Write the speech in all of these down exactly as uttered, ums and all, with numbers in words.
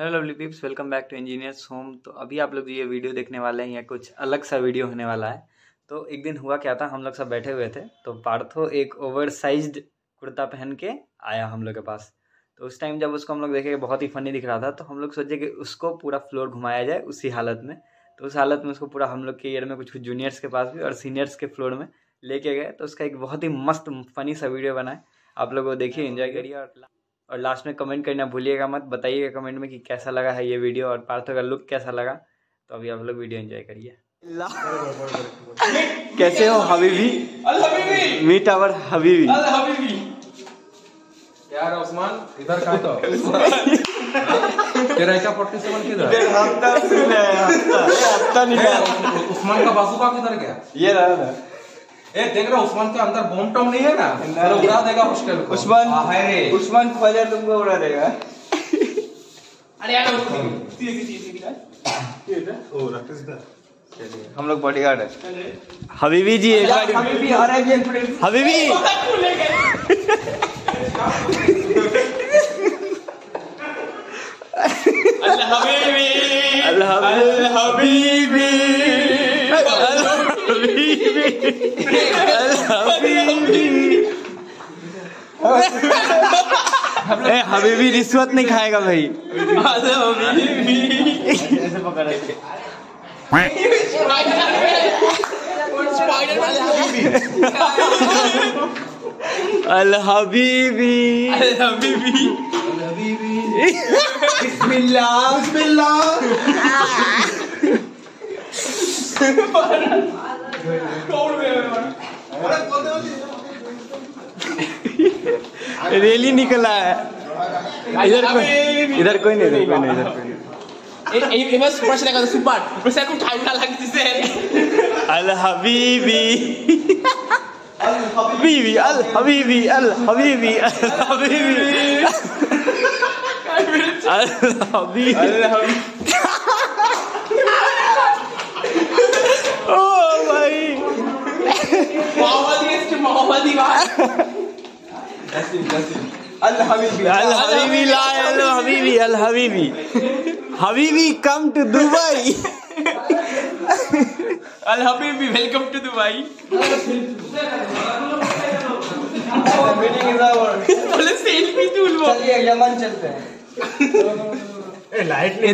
Hello lovely peeps, welcome back to engineers home. तो अभी आप लोग ये वीडियो देखने वाले हैं, या कुछ अलग सा वीडियो होने वाला है। तो एक दिन हुआ क्या था, हम लोग सब बैठे हुए थे, तो पार्थो एक ओवरसाइज्ड कुर्ता पहन के आया हम लोग के पास। तो उस टाइम जब उसको हम लोग देखे बहुत ही फनी दिख रहा था, तो हम लोग सोचे कि उसको पूरा फ्लोर घुमाया जाए उसी हालत में। तो उस हालत में उसको पूरा हम लोग के ईयर में कुछ कुछ जूनियर्स के पास भी और सीनियर्स के फ्लोर में लेके गए। तो उसका एक बहुत ही मस्त फनी सा वीडियो बनाए, आप लोग वो देखिए, एंजॉय करिए और और लास्ट में कमेंट करना भूलिएगा मत। बताइएगा कमेंट में कि कैसा लगा है ये वीडियो और पार्थो का लुक कैसा लगा। तो अभी आप लोग वीडियो एंजॉय करिए। कैसे हो हबीबी? Meet our Habibi. यार उस्मान इधर का तो तेरा क्या फोर्टी सेवन किधर है? हफ्ता सुन है, हफ्ता निकाल। उस्मान का बासुका किधर गया? ये रहा था। ए देख रहा उस्मान के अंदर बॉम्ब टॉम नहीं है ना, तो उड़ा देगा हॉस्टल को। उस्मान उस्मान को हजार तुमको उड़ा देगा। अरे यार हम लोग बॉडीगार्ड है। हबीबी जी हबीबी हबीबी हबीबी हबीबी रिश्वत नहीं खाएगा भाई। अल हबीबी बिस्मिल्लाह बिस्मिल्लाह रैली निकला है। इधर कोई इधर कोई नहीं, इधर कोई नहीं, इधर कोई नहीं। बस प्रश्न लगा सुपर प्रश्न को टाइम डाला किससे? अल हबीबी अल हबीबी अल हबीबी अल हबीबी अल हबीबी अल हबीबी।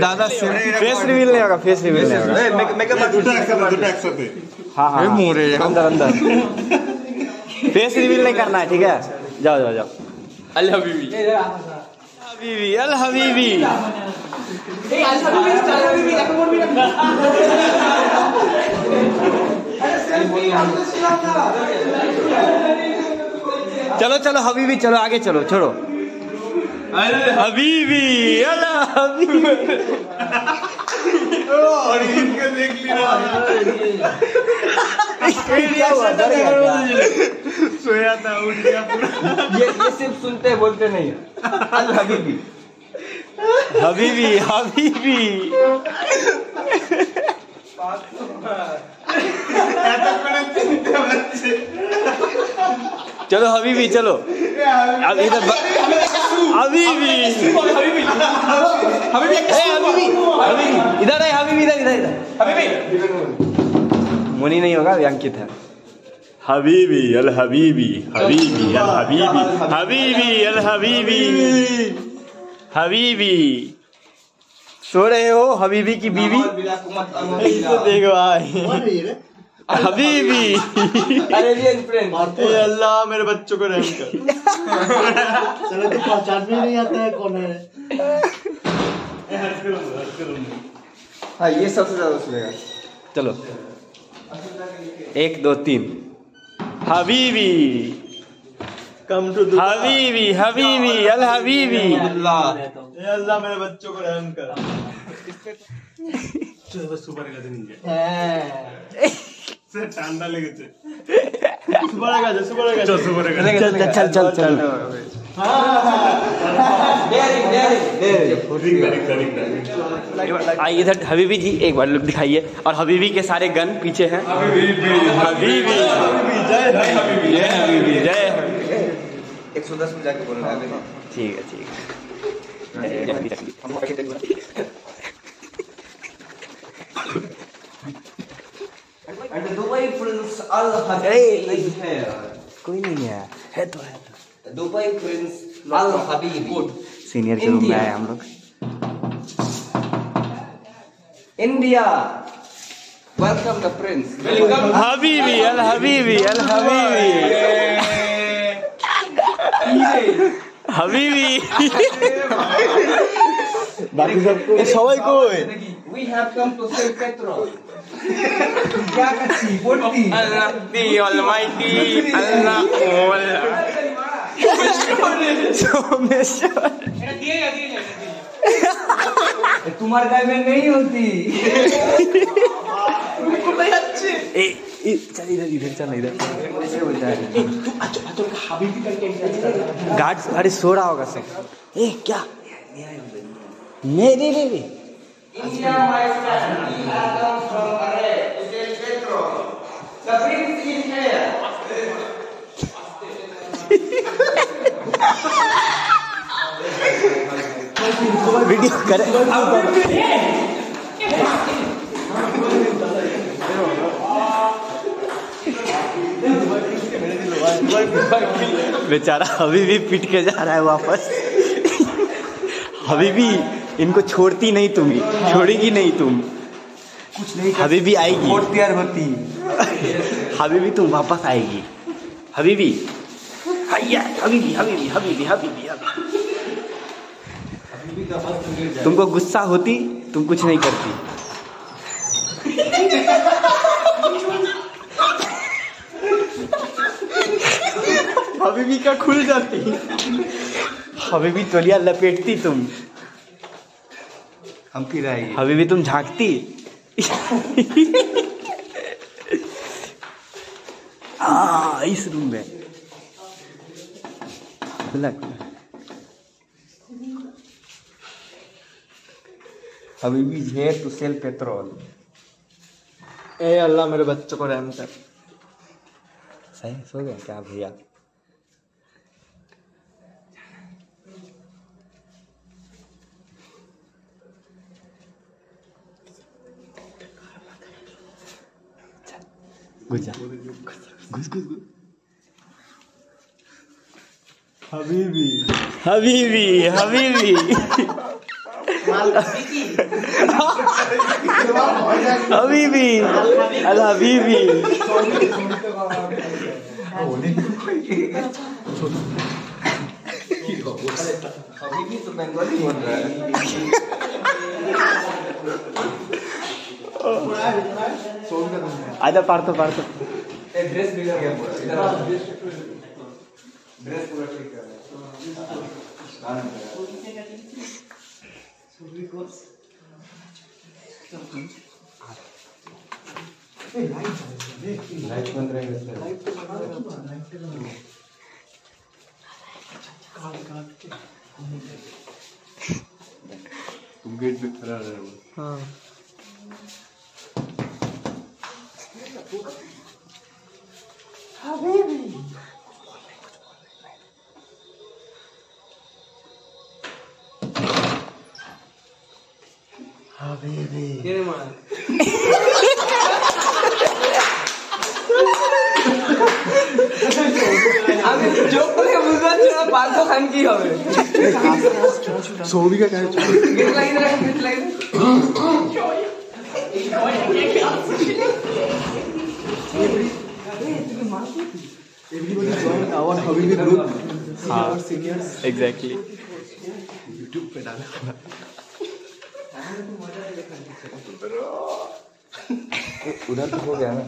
दादा फेस रिवील नहीं होगा, फेस रिवील नहीं होगा। हाँ हाँ अंदर अंदर फेस रिवील नहीं करना है, ठीक है? जाओ जाओ जाओ। अल हबीबी हबीबी अल हबीबी चलो चलो हबीबी चलो आगे चलो छोड़ो। अल हबीबी अल हबीबी देख लिया सोया था, उठ गया पूरा। ये ये सिर्फ सुनते बोलते नहीं। अल हबीबी हबीबी हबीबी चलो हबीबी चलो। अब इधर हबीबी हबीबी हबीबी इधर है हबीबी इधर इधर इधर हबीबी मुनी नहीं होगा, अंकित है। हबीबी अल हबीबी हबीबी अल हबीबी हबीबी अल हबीबी हबीबी। सो रहे हो हबीबी की बीवी देखो आए हबीबी। अरे अल्लाह मेरे बच्चों को रहम कर। चलो तो पहचान भी नहीं आता है कौन है। हाँ ये सबसे ज्यादा सुनेगा। चलो एक दो तीन। हबीबी कम टू हबीबी हबीबी अल हबीबी अल्लाह मेरे बच्चों को रहम कर। सुपर का दिन से चांदा लेके सुपर का सुपर का सुपर का चल चल चल। आइए इधर हबीबी जी एक बार लुक दिखाइए। और हबीबी के सारे गन पीछे हैं। हबीबी हबीबी हबीबी जय हबीबी जय। एक सौ दस में जाके बोलना है। ठीक है ठीक है And the Dubai prince Al Habibi is here. कोई नहीं है, है तो है तो। Dubai prince Al Habibi. Senior के रूम में आए हम लोग। India. Welcome the prince. Welcome Habibi, Al Habibi, Al Habibi. Habibi. बाकी सबको सवाई कोई। We have come to save petrol. Allah the Almighty, Allah all. तुम्हारे गाय में नहीं होती। गार्ड्स अरे सो रहा होगा सब। ए क्या? नहीं नहीं India, my friend, we have come from Array to sell petrol. The prince is here. Video करे। बेचारा अभी भी पिट के जा रहा है वापस। अभी भी इनको छोड़ती नहीं तुम, छोड़ेगी नहीं तुम, कुछ नहीं। हबीबी आएगी, तैयार होती। हबीबी तुम वापस आएगी। हबीबी हबीबी हबीबी हबीबी हबीबी हबीबी तुमको गुस्सा होती, तुम कुछ नहीं करती। हबीबी का खुल जाती। हबीबी तोलिया लपेटती तुम। हम फिर आएगी। अभी भी तुम झांकती। हाँ इस रूम में अभी भी है टू सेल पेट्रोल। ए अल्लाह मेरे बच्चों को रहम कर। सही सो गए क्या भैया? घुस घुस घुस हबीबी हबीबी हबीबी हबीबी अल हबीबी आजा पार्थो पार्थो। ड्रेस बिगड़ गया पूरा। इधर आ ड्रेस पूरा ठीक कर। लाइट बंद रहेगा सर। लाइट लाइट तुम गेट पे खड़ा रहे हो। हाँ हबीबी हबीबी तेरे मार अबे जो कोई मुझे थोड़ा पार्को खान की होवे सोबी का क्या है गिट लाइन रख गिट line Everybody join our Habibi group, senior seniors. Exactly. YouTube पे डाला हुआ। उधर तो हो गया ना।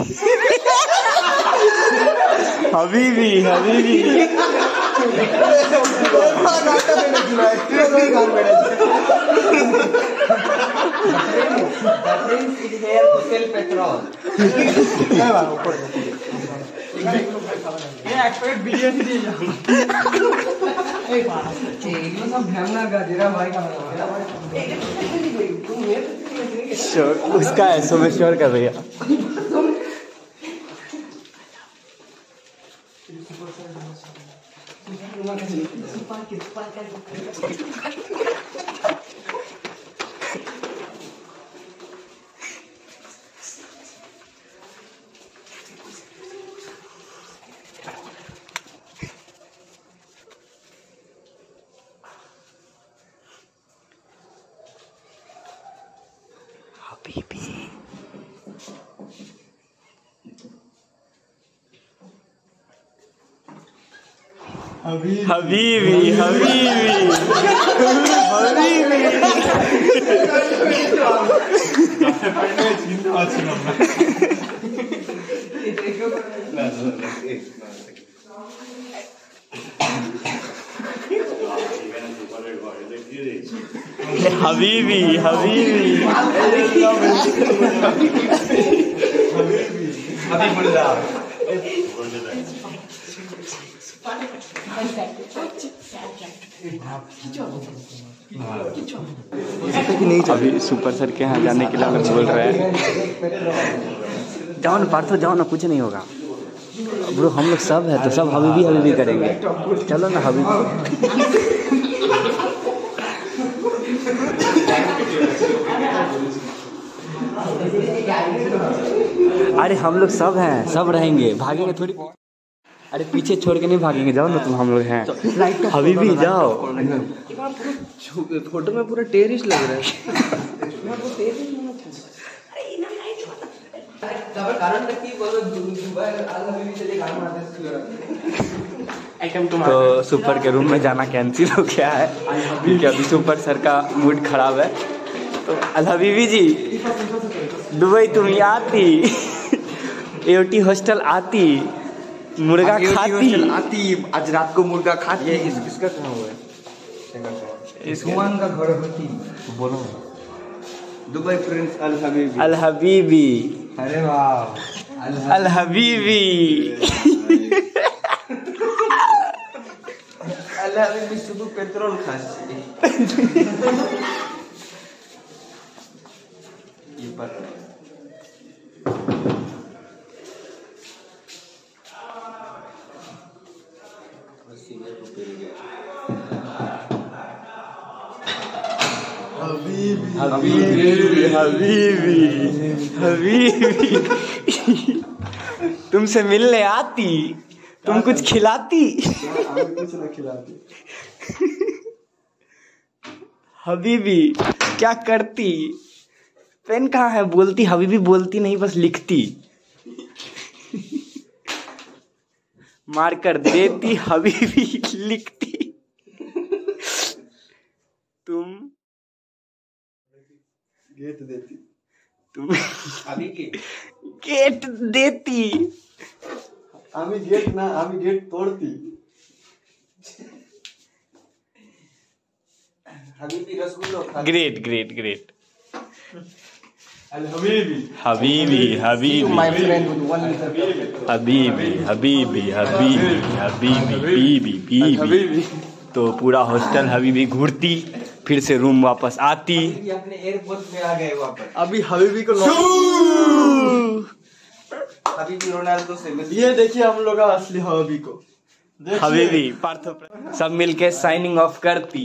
हबीबी। हबीबी हबीबी उसका ऐसो में श्योर कर रही है। हबीबी हबीबी हबीबी हबीबी हबीबी नहीं। अभी सुपर सर के यहाँ जाने के लिए हमें बोल रहे हैं। जाओ ना पार्थो, जाओ ना, कुछ नहीं होगा ब्रो, हम लोग सब है तो सब हबीबी हबीबी करेंगे। चलो ना हबीबी, अरे हम लोग सब हैं, सब रहेंगे, भागेंगे थोड़ी, अरे पीछे छोड़ के नहीं भागेंगे। जाओ ना तुम, हम लोग हैं हबीबी, जाओ। फोटो में पूरा टेरिस लग रहा है। तो सुपर के रूम में जाना कैंसिल हो गया है क्योंकि अभी सुपर सर का मूड खराब है। तो अल हबीबी जी, दुबई तुम आती, एओटी हॉस्टल आती, मुर्गा खाती आती, आज रात को मुर्गा खाती। इस किसका कहाँ हुआ है? सुमन का घर होती। बोलो दुबई प्रिंस अल हबीबी अल हबीबी। अरे वाह अल हबीबी अल हबीबी शुद्ध पेट्रोल खाती। ये पर हबीबी हबीबी हबीबी तुमसे मिलने आती, तुम कुछ खिलाती, कुछ ना खिलाती। हबीबी क्या करती? पेन कहाँ है? बोलती हबीबी, बोलती नहीं, बस लिखती, मारकर देती हबीबी, लिखती। तुम गेट देती, तुम अभी गेट देती, आमी गेट ना, आमी गेट तोड़ती। हबीबी रसगुल्ला। ग्रेट ग्रेट ग्रेट हबीबी हबीबी हबीबी हबीबी हबीबी हबीबी हबीबी। तो पूरा हॉस्टल हबीबी घूरती, फिर से रूम वापस आती। अपने एयरपोर्ट में आ गए वापस। अभी हबीबी को हबीबी रोनाल्डो से मिली। ये देखिए हम लोग असली हबीबी को। हबीबी पार्थो सब मिलके साइनिंग ऑफ करती।